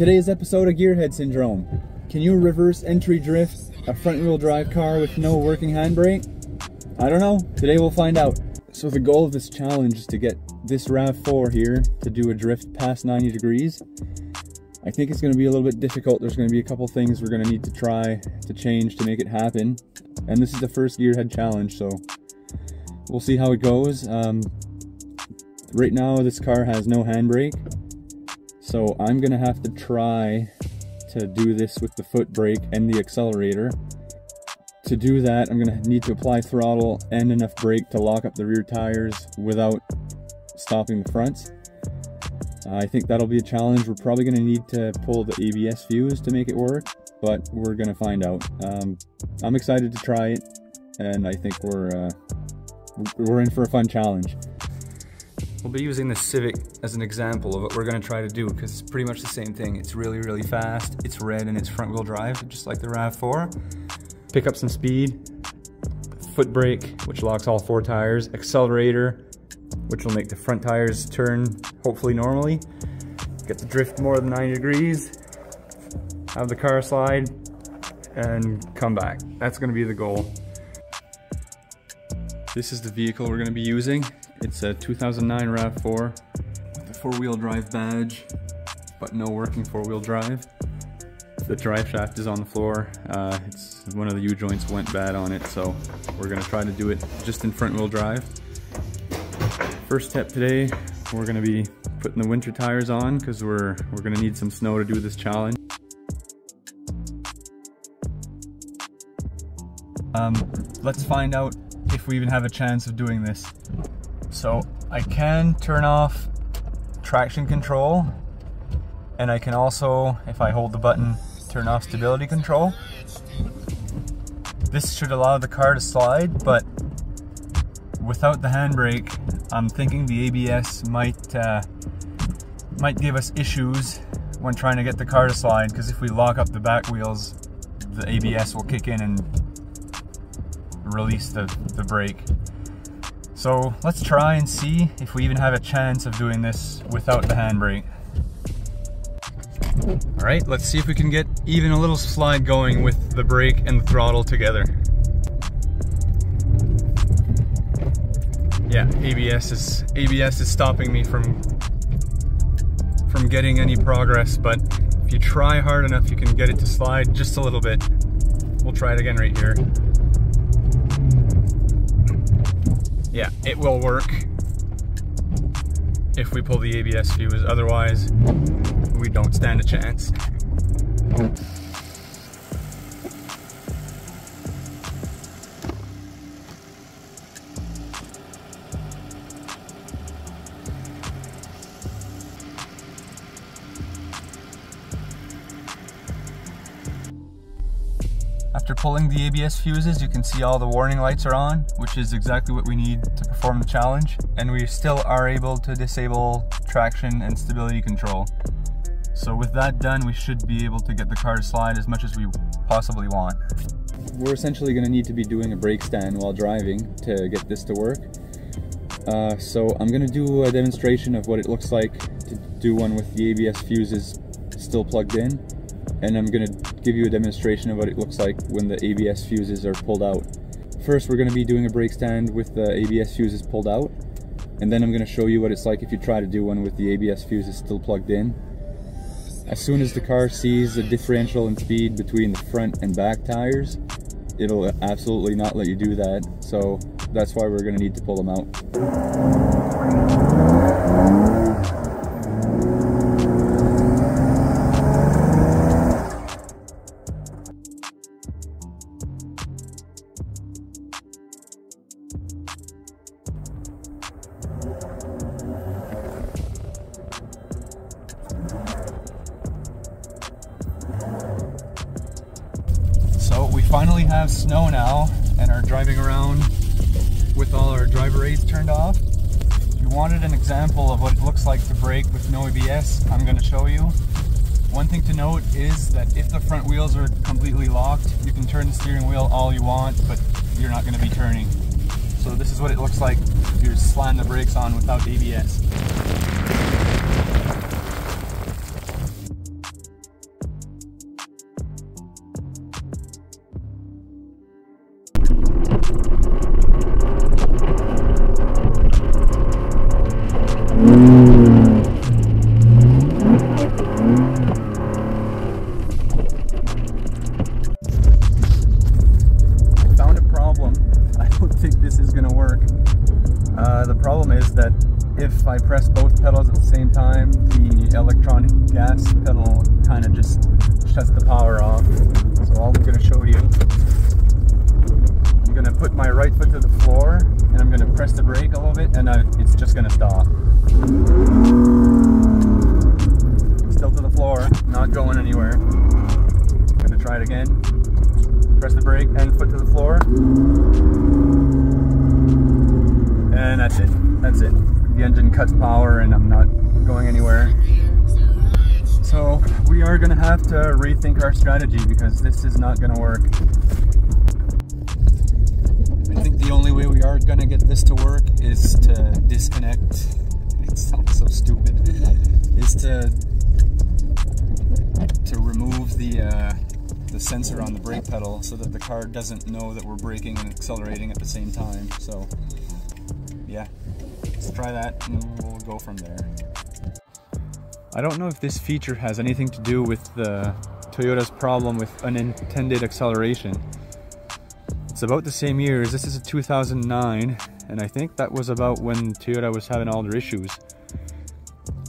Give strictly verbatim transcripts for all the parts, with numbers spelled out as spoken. today's episode of Gearhead Syndrome, can you reverse entry drift a front-wheel drive car with no working handbrake? I don't know. Today we'll find out. So the goal of this challenge is to get this RAV four here to do a drift past ninety degrees. I think it's going to be a little bit difficult. There's going to be a couple things we're going to need to try to change to make it happen. And this is the first Gearhead challenge, so we'll see how it goes. Um, right now this car has no handbrake, so I'm going to have to try to do this with the foot brake and the accelerator. To do that, I'm going to need to apply throttle and enough brake to lock up the rear tires without stopping the fronts. Uh, I think that'll be a challenge. We're probably going to need to pull the A B S fuse to make it work, but we're going to find out. Um, I'm excited to try it, and I think we're, uh, we're in for a fun challenge. We'll be using the Civic as an example of what we're going to try to do, because it's pretty much the same thing. It's really, really fast. It's red and it's front-wheel drive, just like the RAV four. Pick up some speed, foot brake, which locks all four tires, accelerator, which will make the front tires turn, hopefully normally. Get the drift more than ninety degrees, have the car slide, and come back. That's going to be the goal. This is the vehicle we're going to be using. It's a two thousand nine RAV four with a four-wheel drive badge, but no working four-wheel drive. The drive shaft is on the floor. Uh, it's one of the U-joints went bad on it, so we're going to try to do it just in front-wheel drive. First step today, we're going to be putting the winter tires on, because we're, we're going to need some snow to do this challenge. Um, let's find out if we even have a chance of doing this. So I can turn off traction control, and I can also, if I hold the button, turn off stability control. This should allow the car to slide, but without the handbrake, I'm thinking the A B S might uh, might give us issues when trying to get the car to slide, because if we lock up the back wheels, the A B S will kick in and release the, the brake. So let's try and see if we even have a chance of doing this without the handbrake. All right, let's see if we can get even a little slide going with the brake and the throttle together. Yeah, A B S is A B S is stopping me from from getting any progress, but if you try hard enough, you can get it to slide just a little bit. We'll try it again right here. Yeah, it will work if we pull the A B S fuse, otherwise we don't stand a chance. After pulling the A B S fuses, you can see all the warning lights are on, which is exactly what we need to perform the challenge, and we still are able to disable traction and stability control. So with that done, we should be able to get the car to slide as much as we possibly want. We're essentially going to need to be doing a brake stand while driving to get this to work. Uh, so I'm going to do a demonstration of what it looks like to do one with the A B S fuses still plugged in, and I'm going to give you a demonstration of what it looks like when the A B S fuses are pulled out. First, we're going to be doing a brake stand with the A B S fuses pulled out, and then I'm going to show you what it's like if you try to do one with the A B S fuses still plugged in. As soon as the car sees the differential in speed between the front and back tires, it'll absolutely not let you do that, so that's why we're going to need to pull them out. Finally have snow now and are driving around with all our driver aids turned off. If you wanted an example of what it looks like to brake with no A B S, I'm going to show you. One thing to note is that if the front wheels are completely locked, you can turn the steering wheel all you want, but you're not going to be turning. So this is what it looks like if you're slamming the brakes on without A B S. if I press both pedals at the same time, the electronic gas pedal kind of just shuts the power off. So all I'm going to show you, I'm going to put my right foot to the floor and I'm going to press the brake a little bit, and I, it's just going to stop. Still to the floor, not going anywhere. I'm going to try it again. Press the brake and foot to the floor. And that's it. That's it. The engine cuts power and I'm not going anywhere. So we are going to have to rethink our strategy because this is not going to work. I think the only way we are going to get this to work is to disconnect. It sounds so stupid. Is to to remove the uh, the sensor on the brake pedal so that the car doesn't know that we're braking and accelerating at the same time. So yeah, let's try that and we'll go from there. I don't know if this feature has anything to do with the Toyota's problem with unintended acceleration. It's about the same year. This is a two thousand nine, and I think that was about when Toyota was having all their issues.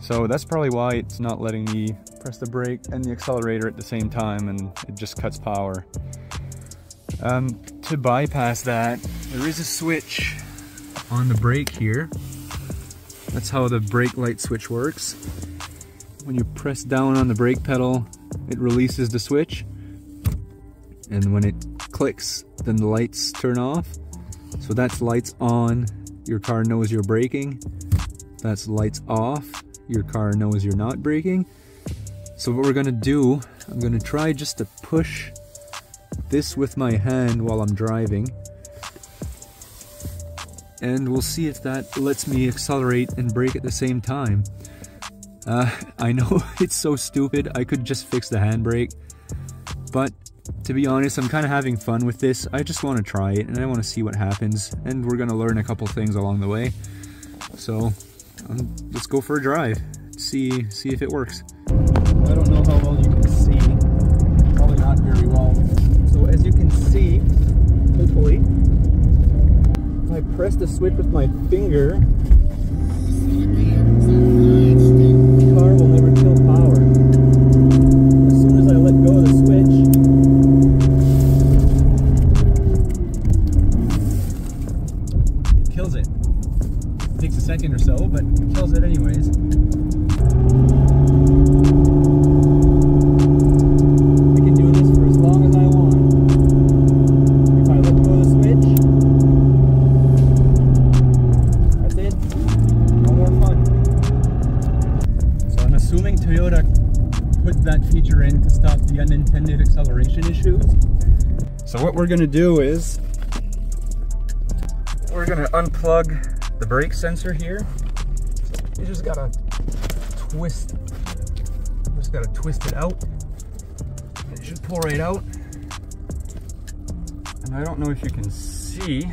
So that's probably why it's not letting me press the brake and the accelerator at the same time, and it just cuts power. Um, to bypass that, there is a switch on the brake here. That's how the brake light switch works. When you press down on the brake pedal, it releases the switch, and when it clicks, then the lights turn off. So that's lights on, your car knows you're braking. That's lights off, your car knows you're not braking. So what we're gonna do, I'm gonna try just to push this with my hand while I'm driving, and we'll see if that lets me accelerate and brake at the same time. Uh, I know it's so stupid, I could just fix the handbrake, but to be honest, I'm kind of having fun with this. I just want to try it and I want to see what happens, and we're gonna learn a couple things along the way. So um, let's go for a drive. See, see if it works. I don't know how well you can see. Probably not very well. So as you can see, hopefully, if I press the switch with my finger, the car will never kill power. As soon as I let go of the switch, it kills it. It takes a second or so, but it kills it anyways. Unintended acceleration issues. So what we're gonna do is we're gonna unplug the brake sensor here. You just gotta twist, just gotta twist it out. It should pull right out. And I don't know if you can see,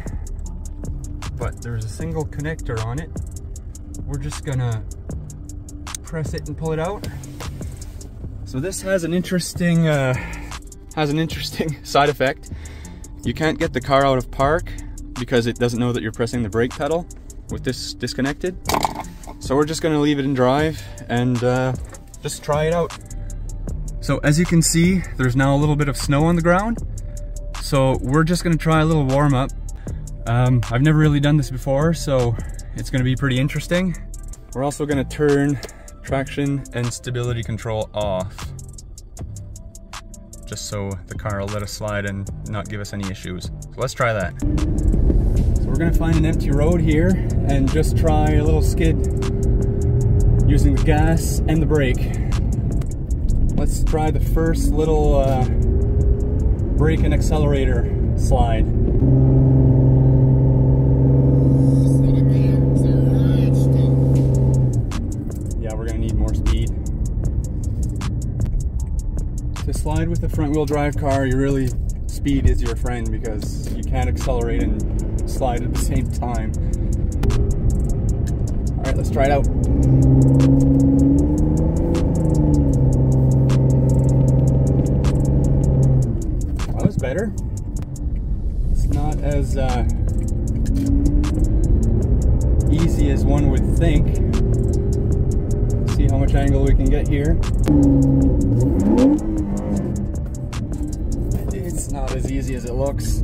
but there's a single connector on it. We're just gonna press it and pull it out. So this has an interesting uh, has an interesting side effect. You can't get the car out of park because it doesn't know that you're pressing the brake pedal with this disconnected. So we're just gonna leave it in drive and uh, just try it out. So as you can see, there's now a little bit of snow on the ground. So we're just gonna try a little warm up. Um, I've never really done this before, so it's gonna be pretty interesting. We're also gonna turn traction and stability control off, just so the car will let us slide and not give us any issues. So let's try that. So we're gonna find an empty road here and just try a little skid using the gas and the brake. Let's try the first little uh, brake and accelerator slide. Slide with a front-wheel drive car, you really, speed is your friend because you can't accelerate and slide at the same time. All right, let's try it out. Well, that was better. It's not as uh, easy as one would think. Let's see how much angle we can get here. It's not as easy as it looks.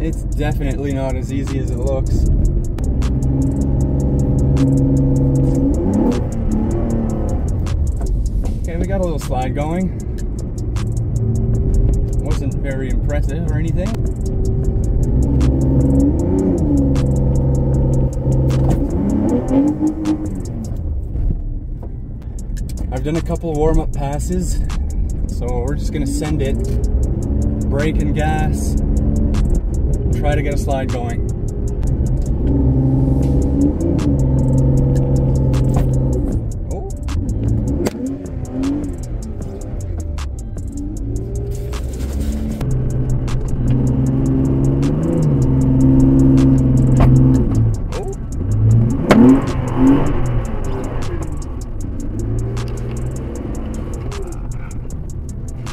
It's definitely not as easy as it looks. Okay, we got a little slide going. Wasn't very impressive or anything. I've done a couple warm-up passes, so we're just gonna send it, brake and gas, try to get a slide going. Oh.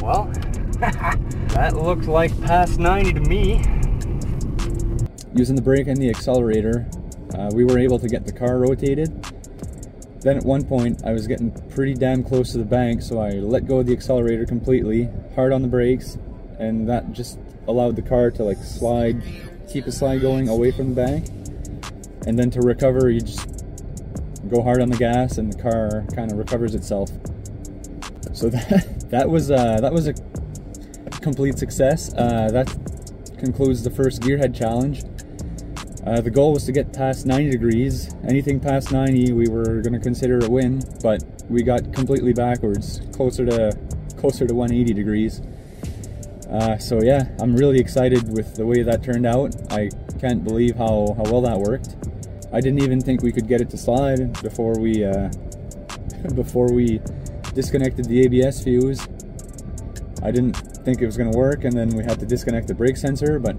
Oh. Well, that looks like past ninety to me. Using the brake and the accelerator, uh, we were able to get the car rotated. Then at one point I was getting pretty damn close to the bank, so I let go of the accelerator completely, hard on the brakes, and that just allowed the car to like slide, keep a slide going away from the bank. And then to recover, you just go hard on the gas and the car kind of recovers itself. So that, that was uh, that was a complete success. Uh, that concludes the first Gearhead challenge. Uh, the goal was to get past ninety degrees. Anything past ninety, we were going to consider a win, but we got completely backwards, closer to closer to one hundred eighty degrees. Uh, so yeah, I'm really excited with the way that turned out. I can't believe how how well that worked. I didn't even think we could get it to slide before we uh, before we disconnected the A B S fuse. I didn't think it was going to work, and then we had to disconnect the brake sensor, but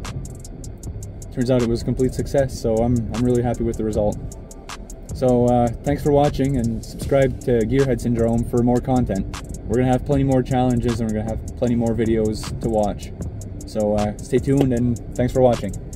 turns out it was a complete success, so I'm, I'm really happy with the result. So uh, thanks for watching, and subscribe to Gearhead Syndrome for more content. We're going to have plenty more challenges, and we're going to have plenty more videos to watch. So uh, stay tuned, and thanks for watching.